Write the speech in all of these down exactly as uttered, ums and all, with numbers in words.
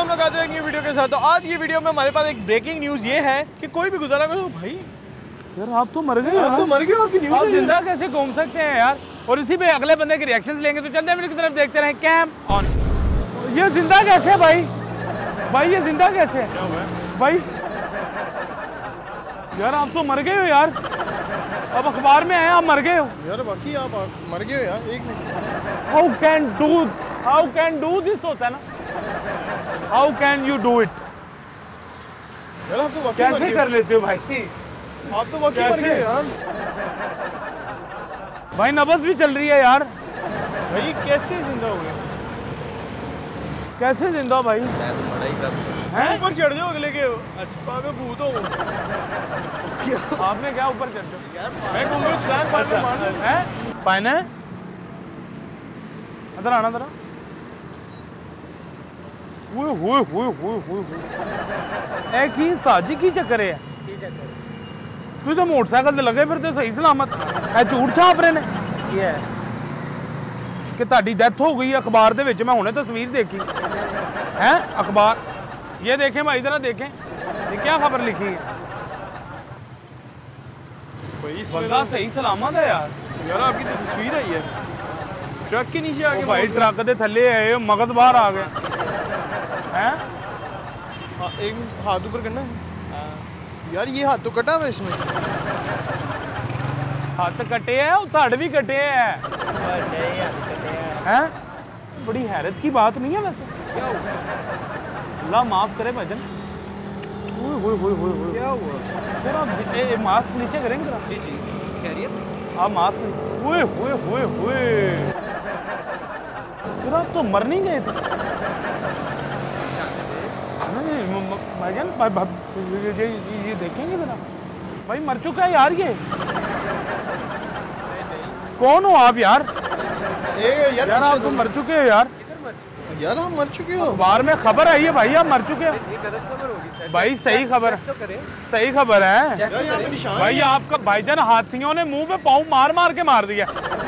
हम लोग आते हैं न्यू वीडियो के साथ। तो आज की वीडियो में हमारे पास एक ब्रेकिंग न्यूज़ ये है कि कोई भी गुजारा करो भाई यार आप तो मर गए आप तो मर गए और की न्यूज़ जिंदा कैसे घूम सकते हैं यार। और इसी पे अगले बंदे के रिएक्शंस लेंगे, तो चलते हैं मेरी तरफ, देखते रहें कैम ऑन। ये जिंदा कैसे है भाई भाई ये जिंदा कैसे है भाई यार आप तो मर गए हो यार। अब अखबार में आए आप मर गए हो यार, बाकी आप मर गए हो यार। एक minute, how can do how can do this होता है ना, how can you do it. यार आप तो कैसे कर लेते हो भाई, आप तो वाकई मर गए यार भाई। नब्ज़ भी चल रही है यार भाई, कैसे जिंदा हो गए, कैसे जिंदा भाई। हैं ऊपर चढ़ जाओ अगले के, अच्छा भूत हो आपने क्या ऊपर चढ़ जाओ पाने अदर आना जरा। एक ही साजी की चक्कर है तू तो मोटरसाइकिल से लगे फिर तो सही सलामत है, झूठ छाप रहे ने कि ताड़ी डेथ हो गई अखबार दे विच। मैं हुणे तस्वीर देखी है अखबार, ये देखें भाई जरा देखें ये क्या खबर लिखी है भाई, बंदा सही सलामत है यार। यार आपकी तो तस्वीर आई है ट्रक के नीचे आके भाई, ट्रक के थले है मगज बाहर आ गए हैं। एक हाथ ऊपर करना है यार, ये हाथ तो कटा हुआ इसमें, हाथ कटे है और धड़ भी कटे है हैं? बड़ी हैरत की बात नहीं है वैसे, क्या हुआ? अल्लाह माफ करे भजन। क्या हुआ? सर आप ए, ए, मास्क नीचे करेंगे जी जी खैरियत आप मास्क हुए हुए हुए हुए सर आप तो मर नहीं गए थे भजन ये, ये देखेंगे जरा भाई मर चुका है यार। ये कौन हो आप यार? यार, यार, यार आप तो मर चुके हो यार यार आप मर चुके हो। अखबार में खबर आई है भाई आप मर चुके हो भाई, सही खबर तो सही खबर है भाई। आपका भाईजान हाथियों ने मुंह पे पाँव मार मार के मार दिया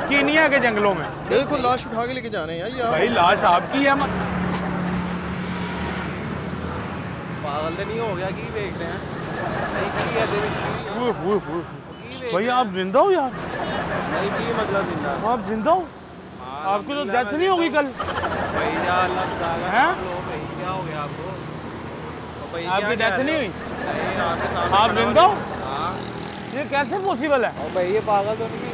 कीनिया के जंगलों में, देखो लाश उठा के लेके जा रहे हैं भाई। लाश आपकी है, पागल नहीं हो गया कि देख रहे हैं भाई आप जिंदा हो यार, आप जिंदा हो, आपको तो डेथ नहीं होगी कल भाई यार। हो गया आपको आपकी डेथ नहीं हुई, आप जिंदा हो, ये कैसे पॉसिबल है भाई? ये पागल तो नहीं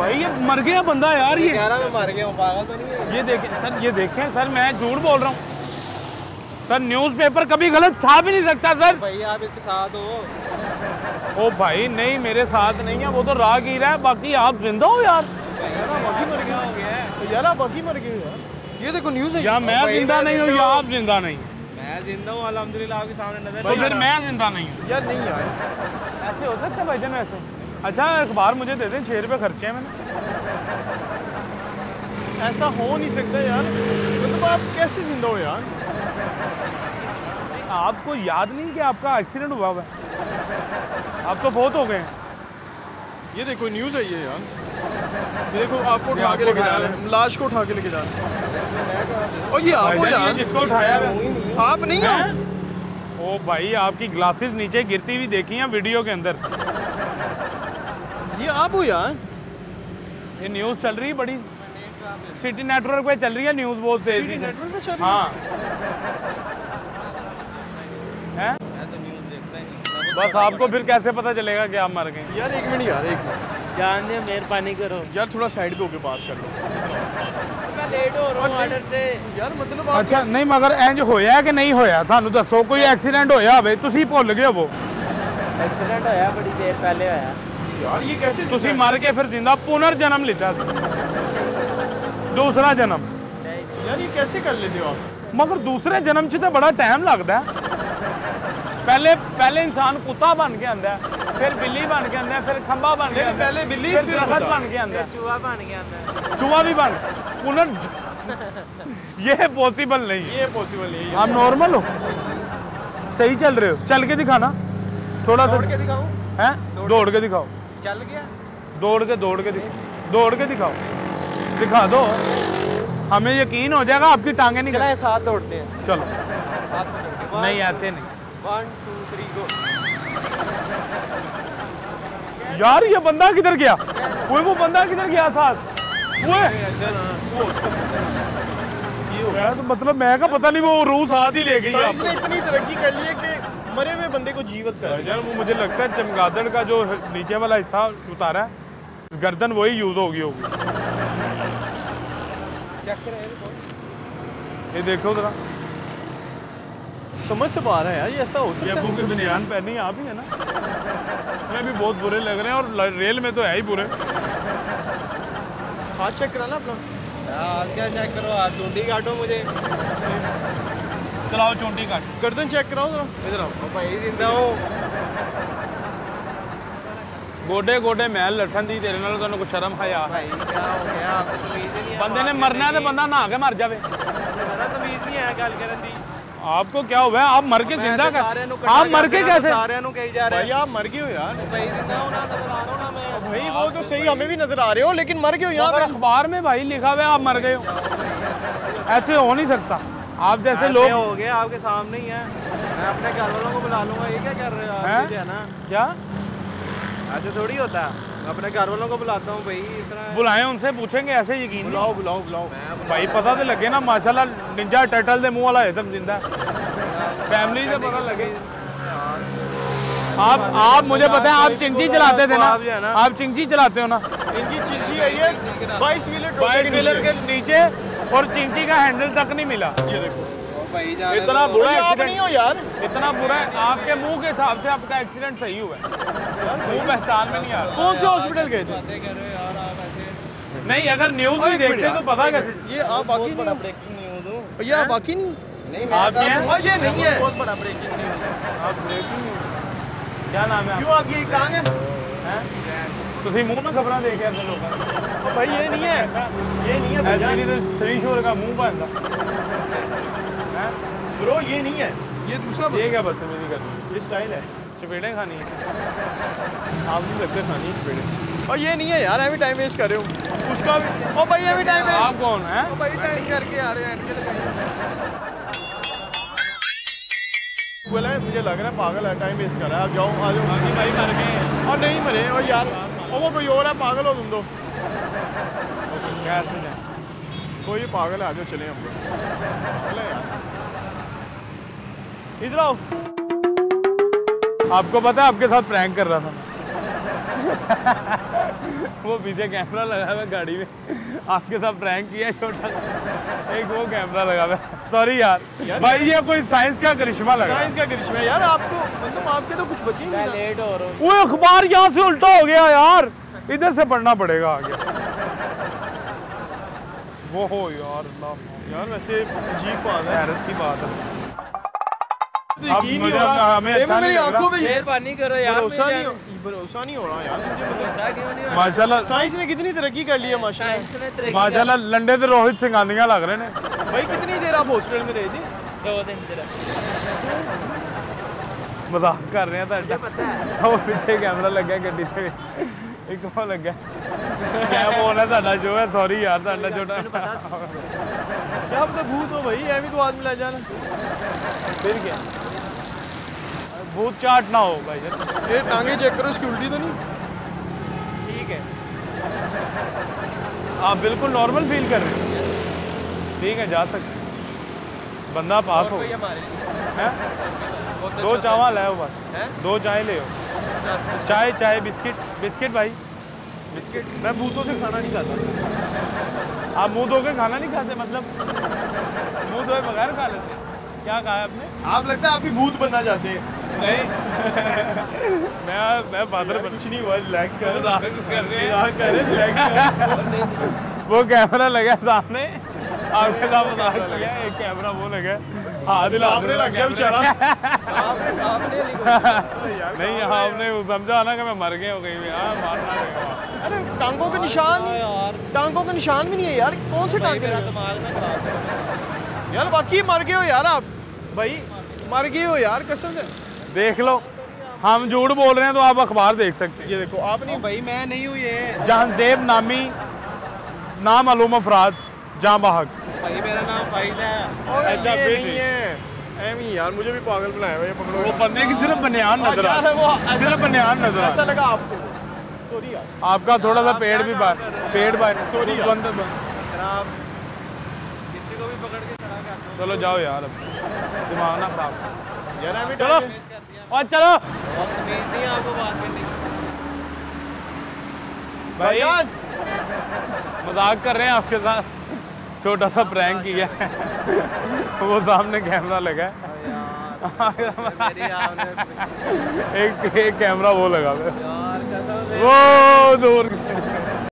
भाई, ये मर गया बंदा यार, ये मर गया पागल तो नहीं। ये देखें सर, ये देखें सर मैं झूठ बोल रहा हूँ सर, न्यूज़पेपर कभी गलत छाप ही नहीं सकता सर भाई। आप इसके साथ हो? ओ भाई नहीं मेरे साथ नहीं है, वो तो राहगीर है, बाकी आप जिंदा हो यार। यार आप मर गए यार, ये देखो न्यूज़ है। यार मैं जिंदा नहीं हूँ, आप जिंदा नहीं, मैं जिंदा हूँ अल्हम्दुलिल्लाह आपके सामने नजर। तो फिर मैं जिंदा नहीं हूँ यार, नहीं यार ऐसे हो सकता भाई जान ऐसे। अच्छा अखबार मुझे दे दें, छः रुपये खर्चे हैं मैंने। ऐसा हो नहीं सकता यार, मतलब आप कैसे जिंदा हो यार? आपको याद नहीं कि आपका एक्सीडेंट हुआ हुआ है, आप तो बहुत हो गए। ये देखो न्यूज़ है ये यार, देखो आपको उठा के लेके जा रहे हैं, लाश को उठा के लेके जा रहे हैं। और ये आपको यार जिसको उठाया आप नहीं हो। ओ भाई आपकी ग्लासेस नीचे गिरती हुई देखी हैं वीडियो के अंदर, ये आप हो यार। ये न्यूज़ चल रही है बड़ी सिटी नेटवर्क पे चल रही है न्यूज़, बहुत तेजी से। हाँ बस आपको फिर कैसे पता चलेगा कि आप मर गए यार? एक मिनट यार एक मिनट जान दे, मेहरबानी करो यार थोड़ा साइड पे होके बात कर लो, मैं लेट हो रहा हूं ऑर्डर से यार। मतलब आप अच्छा नहीं मगर इंज होया कि नहीं होया सानू दसो, कोई एक्सीडेंट होया होवे तुसी भूल गए हो? एक्सीडेंट होया बड़ी देर पहले होया यार, ये कैसे तुसी मर के फिर जिंदा पुनर्जन्म लेता दूसरा जन्म यार, ये कैसे कर लेते हो आप? मगर दूसरे जन्म च तो बड़ा टाइम लगदा है, पहले पहले इंसान कुत्ता बन के आंदा है, फिर बिल्ली बन के आंदा, फिर खंबा बन के, पहले बिल्ली फिर दरख्त बन के आंदा, चूहा बन के आंदा, चूहा भी बन पुनर। ये पॉसिबल नहीं है, ये पॉसिबल नहीं है। आप नॉर्मल हो, सही चल रहे हो, चल के दिखाना थोड़ा सा, दौड़ के दिखाऊं? हैं दौड़ के दिखाओ। चल गया दौड़ के दौड़ के दिखाओ दौड़ के दिखाओ दिखा दो, हमें यकीन हो जाएगा आपकी टांगे नहीं। चलो साथ दौड़ते हैं, चलो नहीं ऐसे नहीं। One two three go. यार ये बंदा किधर गया? वो वो बंदा किधर गया साथ? वो तो मतलब मैं का पता नहीं, वो रूह साथ ही ले गई। साइंस ने इतनी तरक्की कर ली है कि मरे हुए बंदे को जीवित कर यार। वो मुझे लगता है चमगादड़ का जो नीचे वाला हिस्सा उतारा है, गर्दन वही यूज होगी होगी। ये देखो जरा, समझ से बाहर है यार, ये ऐसा हो सकता है? बनियान पहनी आप ही है ना। मैं भी बहुत बुरे लग रहे हैं और रेल में तो है ही बुरे। हाथ चेक कराना अपना, क्या चेक करो हाथ? चूंटी काटो मुझे, चलाओ चोटी काट, गर्दन चेक कराओ जरा। इधर आओ भाई, जिंदा हो। गोडे गोडे मैल लठन दी तेरे नाल, तन्नू कुछ शर्म हाया भाई? क्या हो गया? बंदे ने मरना तो बंदा नहा के मर जावे। जरा तमीज नहीं है गल करन दी। आपको क्या हुआ? आप मर के जिंदा कर, आप मर के कैसे? सारेयां नु कही जा रहे भाई आप मर गए हो यार। भाई जिंदा हो ना, नजर आ रहा ना मैं भाई। वो तो सही हमें भी नजर आ रहे हो, लेकिन मर गए हो यार। अखबार में भाई लिखा हुआ है आप मर गए हो, ऐसे हो नहीं सकता। आप जैसे लोग हो गए आपके सामने ही हैं। मैं अपने घर वालों को बुला लूंगा। ये क्या कर रहे हो आप? है ना क्या ऐसे थोड़ी होता है, अपने घर वालों को बुलाता हूँ भाई। इस तरह बुलाएं, उनसे पूछेंगे ऐसे। यकीन बुलाओ बुलाओ बुलाओ भाई, पता तो लगे ना। माशाल्लाह निंजा टर्टल दे मुंह वाला एकदम जिंदा। फैमिली से पता लगे। आप आप मुझे पता है आप चिंची चलाते थे ना, आप चिंची चलाते हो ना? इनकी चिंची आई है बाईस व्हीलर के नीचे और चिंटी का हैंडल तक नहीं मिला। ये देखो भाई, इतना बुरा एक्सीडेंट नहीं हो यार, इतना बुरा। आपके मुंह के हिसाब से आपका एक्सीडेंट सही हुआ है। मुंह पहचान में नहीं आ रहा। कौन से हॉस्पिटल गए थे? नहीं अगर न्यूज भी देखते तो पता कैसे? ये आप बाकी बड़ा ब्रेकिंग न्यूज हो भैया, बाकी नहीं आप ये नहीं है, बहुत बड़ा ब्रेकिंग न्यूज है। आप ब्रेकिंग न्यूज क्या नाम है क्यों आप ये कहाँ है? तुसी मुंह ना खबरां देख यार लोग। ओ भाई ये नहीं है, ये नहीं है भैया। ये तो त्रिशूल का मुंह बंदा है ब्रो, ये नहीं है, ये दूसरा। ये क्या बस मेरी कर, ये स्टाइल है। चपेड़े खानी है आप भी लगते खानी चपेड़े। और ये नहीं है यार, एवरी टाइम वेस्ट कर रहे हो उसका भी। ओ भाई एवरी टाइम है। आप कौन है? ओ भाई टाइम करके आ रहे हैं, इनके लगाइए। बोला मुझे लग रहा है पागल है, टाइम वेस्ट कर रहा है। आप जाओ आ जाओ। हां भाई मर गए और नहीं मरे। और यार वो कोई और है, पागल हो तुम दो। कोई पागल है, आ जाओ चले हम लोग। इधर आओ। आपको पता है आपके साथ प्रैंक कर रहा था वो पीछे कैमरा लगा हुआ गाड़ी में, आपके साथ प्रैंक किया छोटा, एक वो कैमरा लगा हुआ। सॉरी यार, यार भाई ये कोई साइंस का करिश्मा लगा, साइंस का करिश्मा यार। आपको मतलब आपके तो कुछ बचे नहीं। लेट हो रहा हूं। वो अखबार यहाँ से उल्टा हो गया यार, इधर से पढ़ना पड़ेगा आगे। वो हो यार यार वैसे अजीब बात है, हैरत की बात है। मेरी आंखों पे मेहरबानी करो यार, भरोसा नहीं, भरोसा नहीं हो रहा यार मुझे। भरोसा क्यों नहीं? माशाल्लाह साइंस ने कितनी तरक्की कर ली है। माशाल्लाह माशाल्लाह लंडे तो रोहित सिंह गांधीया लग रहे हैं भाई। कितनी देर आप हॉस्पिटल में रहे थे? दो दिन। चला मजाक कर रहे हैं तो पता है। वो पीछे कैमरा लग गया गड्डी पे, एक वो लग गया क्या बोलना साडा जो है। सॉरी यार साडा छोटा क्या तो भूत हो भाई, एवं तो आदमी ला जाना फिर क्या भूत चाट ना हो भाई। ये टांगे चेक करो इसकी, उल्टी तो नहीं? ठीक है आप बिल्कुल नॉर्मल फील कर रहे हो? ठीक है जा सकते, बंदा पास हो। दो चावल है वो बस, दो चाय ले हो। चाय चाय बिस्किट बिस्किट भाई बिस्किट। मैं भूतों से खाना नहीं खाता। आप मुँह धो के खाना नहीं खाते? मतलब मुँह धोए बगैर खा लेते? क्या कहा आपने? आप लगता है आप भी भूत बनना चाहते हैं। नहीं मैं मैं फादर कुछ नहीं हुआ, रिलैक्स कर रहे। वो कैमरा लगा सामने आपके साथ, मजाक किया। एक कैमरा वो लगा हाथ आपने लग गया बेचारा। नहीं आपने समझा ना कि मैं मर गया हो गई। अरे टांगों के निशान, टांगों के निशान भी नहीं है यार। कौन से टांगे यार? बाकी मर गए हो यार आप भाई, मर गए हो यार कसम से। देख लो हम झूठ बोल रहे हैं तो आप अखबार देख सकते हैं। ये देखो आप नहीं भाई, मैं नहीं हूँ ये। जहानदेव नामी नाम अफराद जहाँ बहक भाई, मेरा नाम फाइल है। अच्छा नहीं है एम ही यार मुझे भी पागल बनाया हुआ है। वो बंदे की सिर्फ बनियान नजर आ रहा है, वो सिर्फ बनियान नजर आ रहा है। ऐसा लगा आपको? सॉरी यार, आपका थोड़ा सा पेड़ भी बाहर, पेड़ बाहर। सॉरी यार, किसी को भी पकड़ के चढ़ा के आप। चलो जाओ यार, अब दिमाग ना खराब यार। अभी चलो और चलो नहीं आपको बात करनी भाई, मजाक कर रहे हैं आपके साथ, छोटा सा प्रैंक किया है। वो सामने कैमरा लगा है एक एक कैमरा वो लगा है, वो दूर